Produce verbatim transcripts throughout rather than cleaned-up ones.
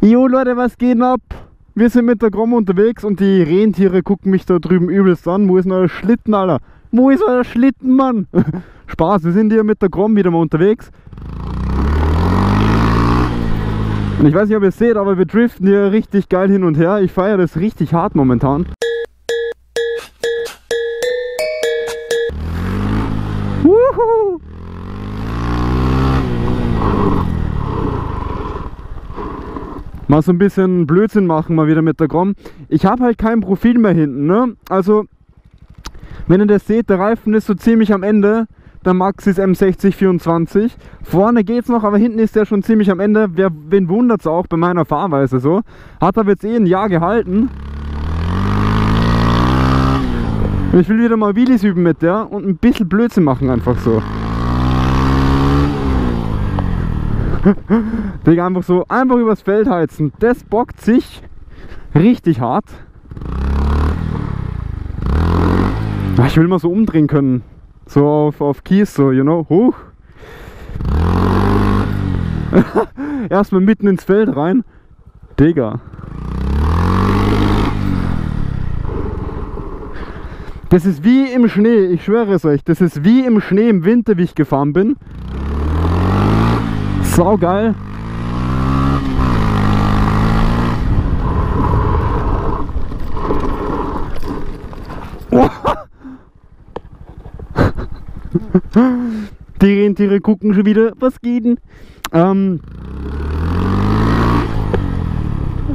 Jo Leute, was geht ab? Wir sind mit der Grom unterwegs und die Rentiere gucken mich da drüben übelst an. Wo ist denn euer Schlitten, Alter? Wo ist euer Schlitten, Mann? Spaß, wir sind hier mit der Grom wieder mal unterwegs. Und ich weiß nicht, ob ihr es seht, aber wir driften hier richtig geil hin und her. Ich feiere das richtig hart momentan. Wuhu! Mal so ein bisschen Blödsinn machen, mal wieder mit der Grom. Ich habe halt kein Profil mehr hinten, ne? Also, wenn ihr das seht, der Reifen ist so ziemlich am Ende, der Maxxis M sechzig vierundzwanzig. Vorne geht's noch, aber hinten ist der schon ziemlich am Ende. Wer, wen wundert's auch bei meiner Fahrweise so? Hat aber jetzt eh ein Jahr gehalten. Und ich will wieder mal Wheelies üben mit der und ein bisschen Blödsinn machen einfach so. Digga, einfach so, einfach übers Feld heizen. Das bockt sich richtig hart. Ich will mal so umdrehen können. So auf, auf Kies, so, you know. Huch. Erstmal mitten ins Feld rein. Digga. Das ist wie im Schnee, ich schwöre es euch. Das ist wie im Schnee im Winter, wie ich gefahren bin. Saugeil. Oh. Die Rentiere gucken schon wieder, was geht denn? Ähm,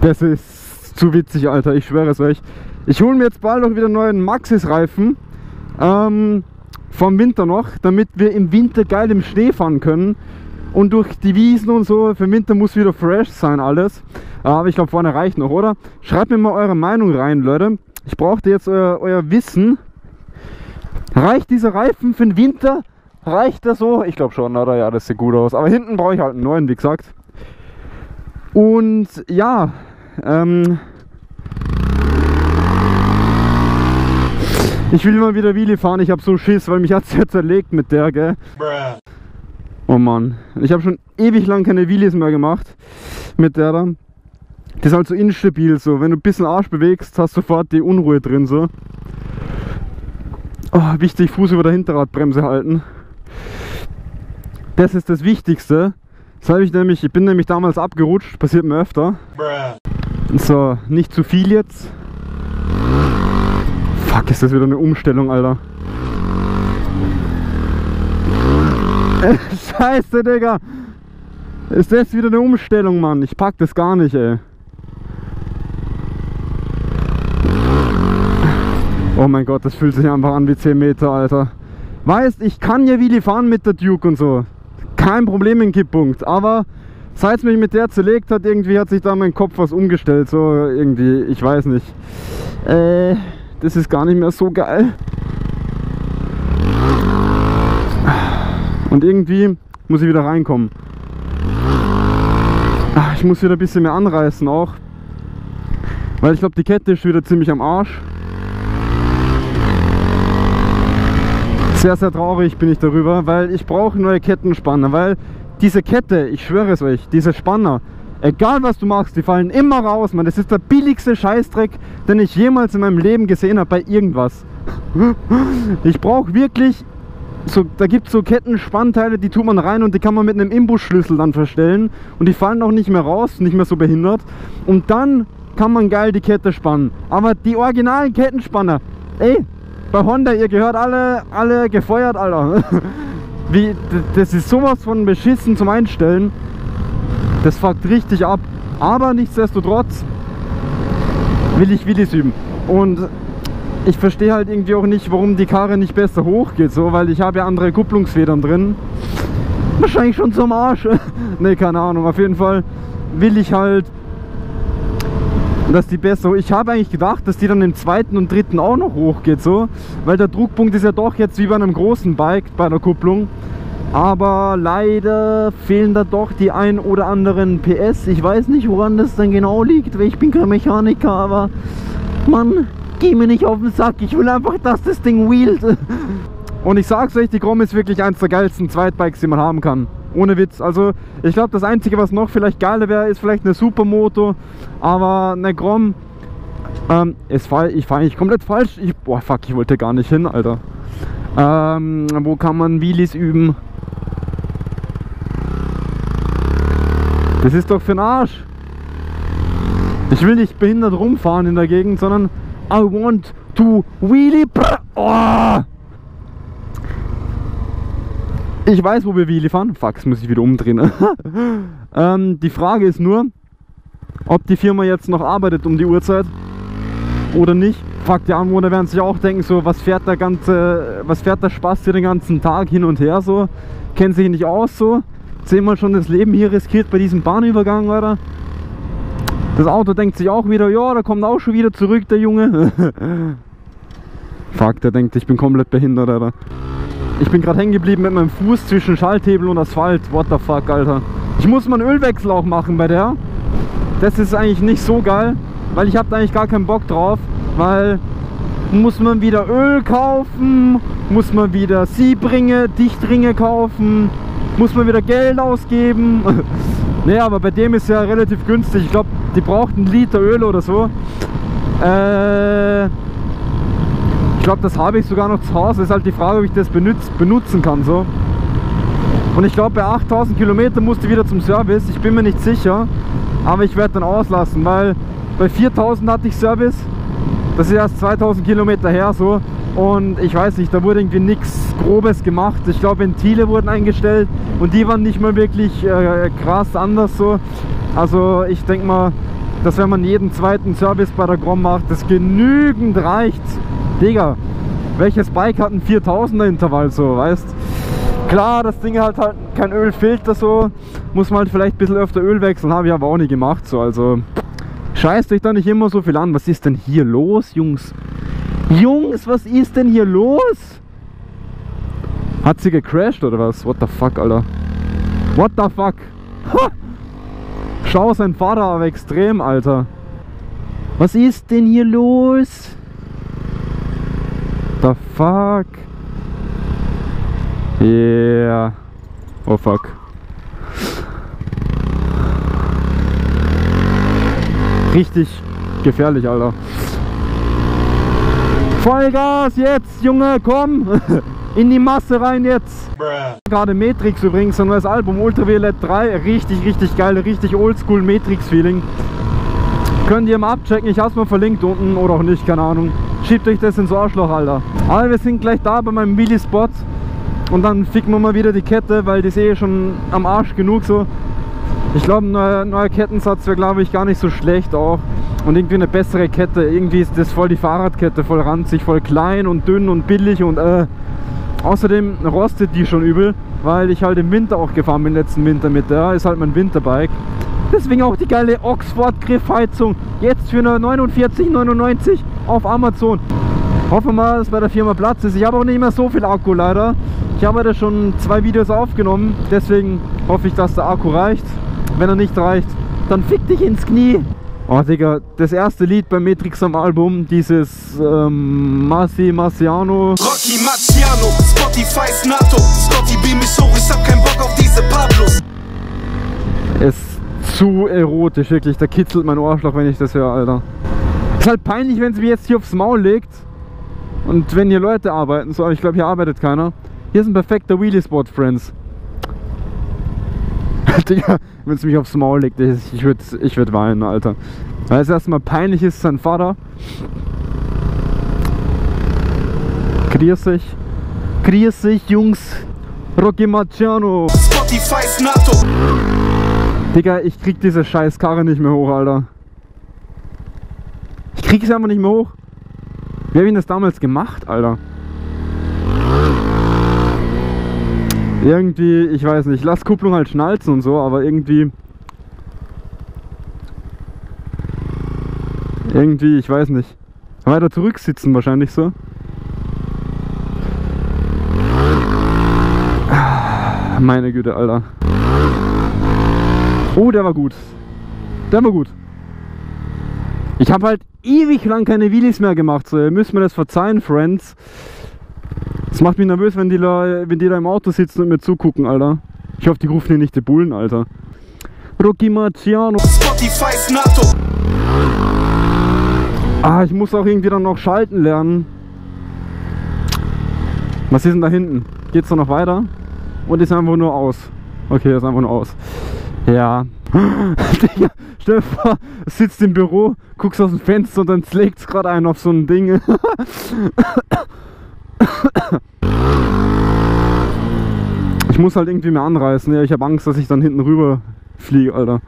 das ist zu witzig, Alter, ich schwöre es euch. Ich hole mir jetzt bald noch wieder einen neuen Maxxis-Reifen ähm, vom Winter noch, damit wir im Winter geil im Schnee fahren können. Und durch die Wiesen und so, für den Winter muss wieder fresh sein alles. Aber ich glaube, vorne reicht noch, oder? Schreibt mir mal eure Meinung rein, Leute. Ich brauchte jetzt euer, euer Wissen. Reicht dieser Reifen für den Winter? Reicht das so? Ich glaube schon, oder? Ja, das sieht gut aus. Aber hinten brauche ich halt einen neuen, wie gesagt. Und ja, ähm... ich will mal wieder Wheelie fahren. Ich habe so Schiss, weil mich hat es ja zerlegt mit der, gell? Bruh. Oh Mann, ich habe schon ewig lang keine Wheelies mehr gemacht mit der da. Die ist halt so instabil so, wenn du ein bisschen Arsch bewegst, hast du sofort die Unruhe drin so. Oh, wichtig, Fuß über der Hinterradbremse halten. Das ist das Wichtigste. Das habe ich nämlich, ich bin nämlich damals abgerutscht, passiert mir öfter. So, nicht zu viel jetzt. Fuck, ist das wieder eine Umstellung, Alter. Scheiße, Digga! Ist das wieder eine Umstellung, Mann? Ich pack das gar nicht, ey. Oh mein Gott, das fühlt sich einfach an wie zehn Meter, Alter. Weißt, ich kann ja Wheelie fahren mit der Duke und so. Kein Problem im Kipppunkt, aber seit es mich mit der zerlegt hat, irgendwie hat sich da mein Kopf was umgestellt. So irgendwie, ich weiß nicht. Äh, das ist gar nicht mehr so geil. Und irgendwie muss ich wieder reinkommen. Ich muss wieder ein bisschen mehr anreißen auch. Weil ich glaube, die Kette ist wieder ziemlich am Arsch. Sehr, sehr traurig bin ich darüber, weil ich brauche neue Kettenspanner. Weil diese Kette, ich schwöre es euch, diese Spanner, egal was du machst, die fallen immer raus, Mann. Das ist der billigste Scheißdreck, den ich jemals in meinem Leben gesehen habe bei irgendwas. Ich brauche wirklich... So, da gibt es so Kettenspannteile, die tut man rein und die kann man mit einem Imbusschlüssel dann verstellen und die fallen auch nicht mehr raus, nicht mehr so behindert und dann kann man geil die Kette spannen, aber die originalen Kettenspanner, ey, bei Honda, ihr gehört alle, alle gefeuert, Alter. Wie, das ist sowas von beschissen zum Einstellen, das fuckt richtig ab, aber nichtsdestotrotz will ich Wheelies üben und ich verstehe halt irgendwie auch nicht, warum die Karre nicht besser hochgeht, so, weil ich habe ja andere Kupplungsfedern drin. Wahrscheinlich schon zum Arsch. Ne, keine Ahnung. Auf jeden Fall will ich halt, dass die besser. Ich habe eigentlich gedacht, dass die dann im zweiten und dritten auch noch hochgeht, so, weil der Druckpunkt ist ja doch jetzt wie bei einem großen Bike bei der Kupplung. Aber leider fehlen da doch die ein oder anderen P S. Ich weiß nicht, woran das dann genau liegt, weil ich bin kein Mechaniker, aber Mann. Geh mir nicht auf den Sack, ich will einfach, dass das Ding wheelt. Und ich sag's euch, die Grom ist wirklich eins der geilsten Zweitbikes, die man haben kann. Ohne Witz. Also ich glaube, das Einzige, was noch vielleicht geiler wäre, ist vielleicht eine Supermoto. Aber eine Grom. Ähm, es fahr, ich fahre eigentlich komplett falsch. Ich, boah, fuck, ich wollte gar nicht hin, Alter. Ähm, wo kann man Wheelies üben? Das ist doch für den Arsch. Ich will nicht behindert rumfahren in der Gegend, sondern I want to wheelie. Oh! Ich weiß, wo wir wheelie fahren. Fuck, das muss ich wieder umdrehen. ähm, die Frage ist nur, ob die Firma jetzt noch arbeitet um die Uhrzeit oder nicht. Fuck, die Anwohner werden sich auch denken, so, was fährt der ganze, was fährt der Spaß hier den ganzen Tag hin und her, so, kennt sich nicht aus, so, zehnmal schon das Leben hier riskiert bei diesem Bahnübergang, Alter. Das Auto denkt sich auch wieder, ja, da kommt auch schon wieder zurück, der Junge. Fuck, der denkt, ich bin komplett behindert, Alter. Ich bin gerade hängen geblieben mit meinem Fuß zwischen Schalthebel und Asphalt. What the fuck, Alter. Ich muss mal einen Ölwechsel auch machen bei der. Das ist eigentlich nicht so geil, weil ich habe da eigentlich gar keinen Bock drauf, weil muss man wieder Öl kaufen, muss man wieder Siebringe, Dichtringe kaufen, muss man wieder Geld ausgeben. Naja, aber bei dem ist ja relativ günstig. Ich glaube, die braucht einen Liter Öl oder so. Äh, ich glaube, das habe ich sogar noch zu Hause. Ist halt die Frage, ob ich das benutzt, benutzen kann. So. Und ich glaube, bei achttausend Kilometern musste ich wieder zum Service. Ich bin mir nicht sicher, aber ich werde dann auslassen, weil bei viertausend hatte ich Service. Das ist erst zweitausend Kilometer her. So. Und ich weiß nicht, da wurde irgendwie nichts Grobes gemacht. Ich glaube, Ventile wurden eingestellt und die waren nicht mal wirklich äh, krass anders so. Also ich denke mal, dass wenn man jeden zweiten Service bei der Grom macht, das genügend reicht. Digga, welches Bike hat ein viertausender Intervall so, weißt? Klar, das Ding hat halt kein Ölfilter so, muss man halt vielleicht ein bisschen öfter Öl wechseln, habe ich aber auch nie gemacht so, also scheißt euch da nicht immer so viel an. Was ist denn hier los, Jungs? Jungs, was ist denn hier los? Hat sie gecrashed oder was? What the fuck, Alter? What the fuck? Ha! Schau, sein Vater aber extrem, Alter. Was ist denn hier los? The fuck? Yeah. Oh fuck. Richtig gefährlich, Alter. Vollgas jetzt, Junge, komm! In die Masse rein jetzt! Gerade Metrickz übrigens, ein neues Album, Ultraviolet drei, richtig, richtig geil, richtig oldschool Metrickz-Feeling. Könnt ihr mal abchecken, ich hab's mal verlinkt unten oder auch nicht, keine Ahnung. Schiebt euch das ins Arschloch, Alter. Aber wir sind gleich da bei meinem Wheelie-Spot und dann ficken wir mal wieder die Kette, weil die ist eh schon am Arsch genug so. Ich glaube, ein neuer, neuer Kettensatz wäre, glaube ich, gar nicht so schlecht auch. Und irgendwie eine bessere Kette. Irgendwie ist das voll die Fahrradkette, voll ranzig, voll klein und dünn und billig und äh. Außerdem rostet die schon übel, weil ich halt im Winter auch gefahren bin, letzten Winter mit der. Ist halt mein Winterbike. Deswegen auch die geile Oxford-Griffheizung. Jetzt für neunundvierzig neunundneunzig auf Amazon. Hoffen wir mal, dass bei der Firma Platz ist. Ich habe auch nicht mehr so viel Akku leider. Ich habe da schon zwei Videos aufgenommen. Deswegen hoffe ich, dass der Akku reicht. Wenn er nicht reicht, dann fick dich ins Knie. Oh Digga, das erste Lied bei Metrickz am Album, dieses ähm, Rocky Marciano. Rocky Marciano, Spotify's NATO, Scotty beam mich hoch, ich hab keinen Bock auf diese Pablos. Ist zu erotisch, wirklich, da kitzelt mein Ohrschlag, wenn ich das höre, Alter. Ist halt peinlich, wenn sie mir jetzt hier aufs Maul legt und wenn hier Leute arbeiten, so, aber ich glaube, hier arbeitet keiner. Hier ist ein perfekter Wheelie-Spot, Friends. Digga, wenn es mich aufs Maul legt, ich würde ich würd weinen, Alter. Weil es erstmal peinlich ist, sein Vater. Grüß euch. Grüß euch, Jungs. Rocky Marciano. Spotify's NATO. Digga, ich krieg diese scheiß Karre nicht mehr hoch, Alter. Ich krieg sie einfach nicht mehr hoch. Wie hab ich das damals gemacht, Alter? Irgendwie, ich weiß nicht, lass Kupplung halt schnalzen und so, aber irgendwie... Irgendwie, ich weiß nicht. Weiter zurücksitzen wahrscheinlich so. Meine Güte, Alter. Oh, der war gut. Der war gut. Ich habe halt ewig lang keine Wheelies mehr gemacht, so. Ihr müsst mir das verzeihen, Friends. Das macht mich nervös, wenn die, da, wenn die da im Auto sitzen und mir zugucken, Alter. Ich hoffe, die rufen hier nicht die Bullen, Alter. Rocky Marciano. Spotify's NATO. Ah, ich muss auch irgendwie dann noch schalten lernen. Was ist denn da hinten? Geht's da noch weiter? Und ist einfach nur aus. Okay, ist einfach nur aus. Ja. Digga, stell dir vor, sitzt im Büro, guckst aus dem Fenster und dann schlägt's gerade einen auf so ein Ding. Ich muss halt irgendwie mehr anreißen. Ja, ich habe Angst, dass ich dann hinten rüber fliege, Alter.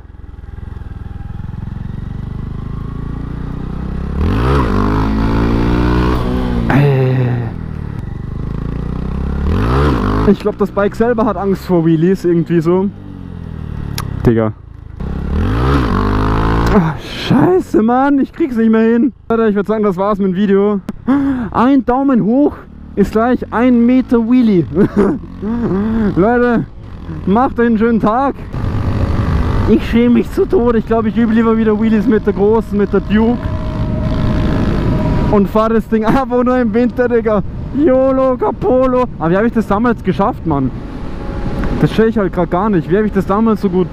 Ich glaube, das Bike selber hat Angst vor Wheelies, irgendwie so. Digga. Ach, scheiße, Mann, ich krieg's nicht mehr hin. Alter, ich würde sagen, das war's mit dem Video. Ein Daumen hoch ist gleich ein Meter Wheelie. Leute, macht einen schönen Tag. Ich schäme mich zu Tode. Ich glaube, ich übe lieber wieder Wheelies mit der Großen, mit der Duke. Und fahre das Ding einfach nur im Winter, Digga. YOLO, Capolo. Aber wie habe ich das damals geschafft, Mann? Das stelle ich halt gerade gar nicht. Wie habe ich das damals so gut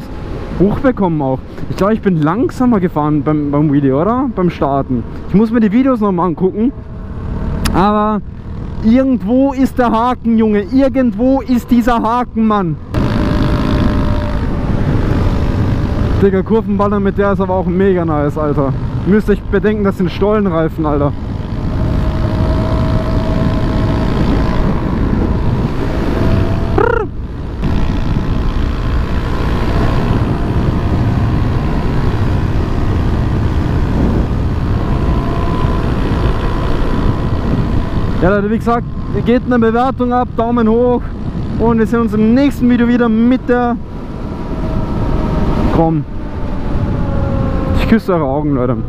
hochbekommen auch? Ich glaube, ich bin langsamer gefahren beim, beim Wheelie, oder? Beim Starten. Ich muss mir die Videos nochmal angucken. Aber irgendwo ist der Haken, Junge. Irgendwo ist dieser Haken, Mann. Digga, Kurvenballer mit der ist aber auch mega nice, Alter. Müsst euch bedenken, das sind Stollenreifen, Alter. Ja Leute, wie gesagt, geht eine Bewertung ab, Daumen hoch und wir sehen uns im nächsten Video wieder mit der Grom. Ich küsse eure Augen, Leute.